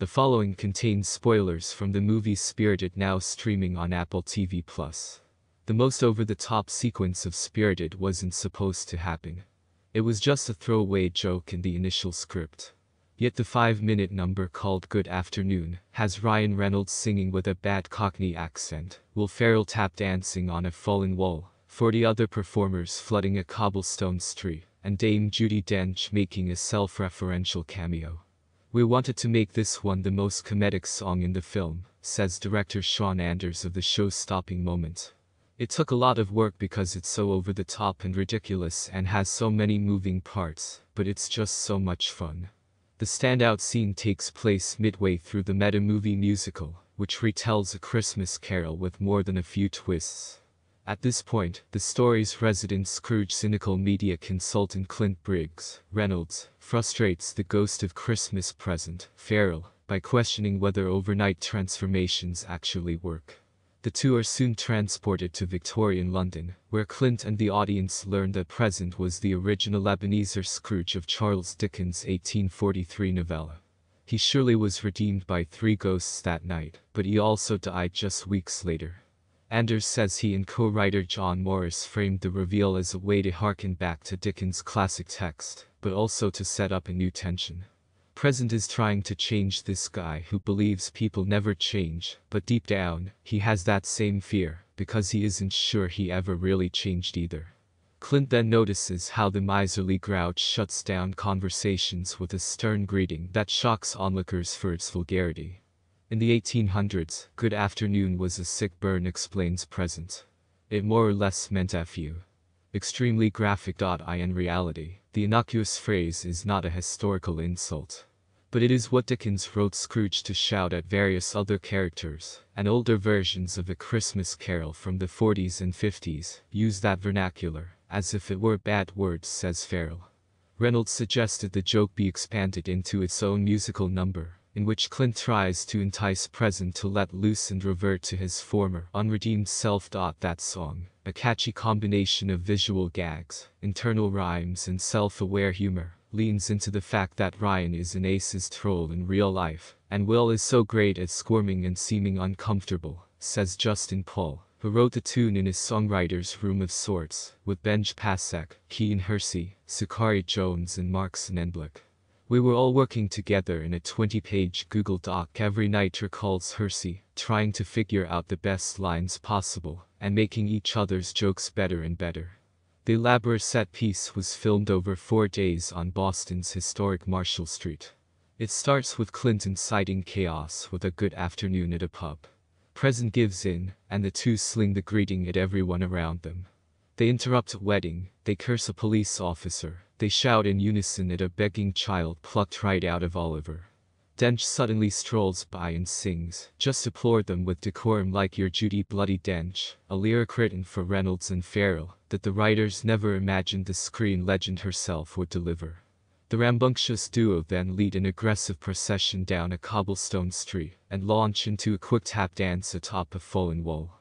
The following contains spoilers from the movie Spirited, now streaming on Apple TV+. The most over-the-top sequence of Spirited wasn't supposed to happen. It was just a throwaway joke in the initial script. Yet the 5-minute number called Good Afternoon has Ryan Reynolds singing with a bad Cockney accent, Will Ferrell tap dancing on a fallen wall, 40 other performers flooding a cobblestone street, and Dame Judi Dench making a self-referential cameo. "We wanted to make this one the most comedic song in the film," says director Sean Anders of the show-stopping moment. "It took a lot of work because it's so over the top and ridiculous and has so many moving parts, but it's just so much fun." The standout scene takes place midway through the meta-movie musical, which retells A Christmas Carol with more than a few twists. At this point, the story's resident Scrooge cynical media consultant Clint Briggs, Reynolds, frustrates the ghost of Christmas present, Ferrell, by questioning whether overnight transformations actually work. The two are soon transported to Victorian London, where Clint and the audience learn that present was the original Ebenezer Scrooge of Charles Dickens' 1843 novella. He surely was redeemed by 3 ghosts that night, but he also died just weeks later. Anders says he and co-writer John Morris framed the reveal as a way to harken back to Dickens' classic text, but also to set up a new tension. Present is trying to change this guy who believes people never change, but deep down, he has that same fear, because he isn't sure he ever really changed either. Clint then notices how the miserly grouch shuts down conversations with a stern greeting that shocks onlookers for its vulgarity. "In the 1800s, Good Afternoon was a sick burn," explains Present. "It more or less meant F.U. Extremely graphic. In reality, the innocuous phrase is not a historical insult. But it is what Dickens wrote Scrooge to shout at various other characters, and older versions of A Christmas Carol from the 40s and 50s use that vernacular, as if it were bad words," says Ferrell. Reynolds suggested the joke be expanded into its own musical number, in which Clint tries to entice Present to let loose and revert to his former unredeemed self. That song, a catchy combination of visual gags, internal rhymes and self-aware humor, leans into the fact that Ryan is an aces troll in real life, and Will is so great at squirming and seeming uncomfortable, says Justin Paul, who wrote the tune in his songwriter's room of sorts, with Benj Pasek, Keen Hersey, Sakari Jones and Mark Sinendlick. "We were all working together in a 20-page Google Doc every night," recalls Hersey, "trying to figure out the best lines possible, and making each other's jokes better and better." The elaborate set piece was filmed over 4 days on Boston's historic Marshall Street. It starts with Clint inciting chaos with a good afternoon at a pub. Present gives in, and the two sling the greeting at everyone around them. They interrupt a wedding, they curse a police officer, they shout in unison at a begging child plucked right out of Oliver. Dench suddenly strolls by and sings, "Just applaud them with decorum like your Judi bloody Dench," a lyric written for Reynolds and Ferrell that the writers never imagined the screen legend herself would deliver. The rambunctious duo then lead an aggressive procession down a cobblestone street and launch into a quick tap dance atop a fallen wall.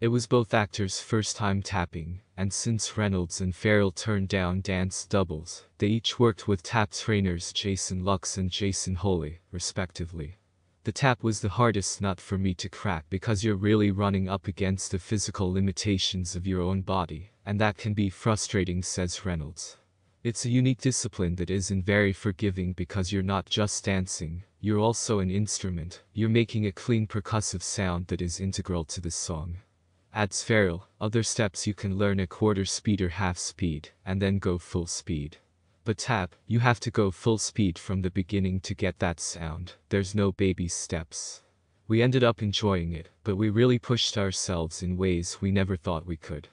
It was both actors' first time tapping, and since Reynolds and Ferrell turned down dance doubles, they each worked with tap trainers Jason Lux and Jason Holy, respectively. "The tap was the hardest nut for me to crack because you're really running up against the physical limitations of your own body, and that can be frustrating," says Reynolds. "It's a unique discipline that isn't very forgiving because you're not just dancing, you're also an instrument, you're making a clean percussive sound that is integral to the song." Adds Ferrell, "Other steps you can learn: a quarter speed or half speed, and then go full speed. But tap, you have to go full speed from the beginning to get that sound. There's no baby steps. We ended up enjoying it, but we really pushed ourselves in ways we never thought we could."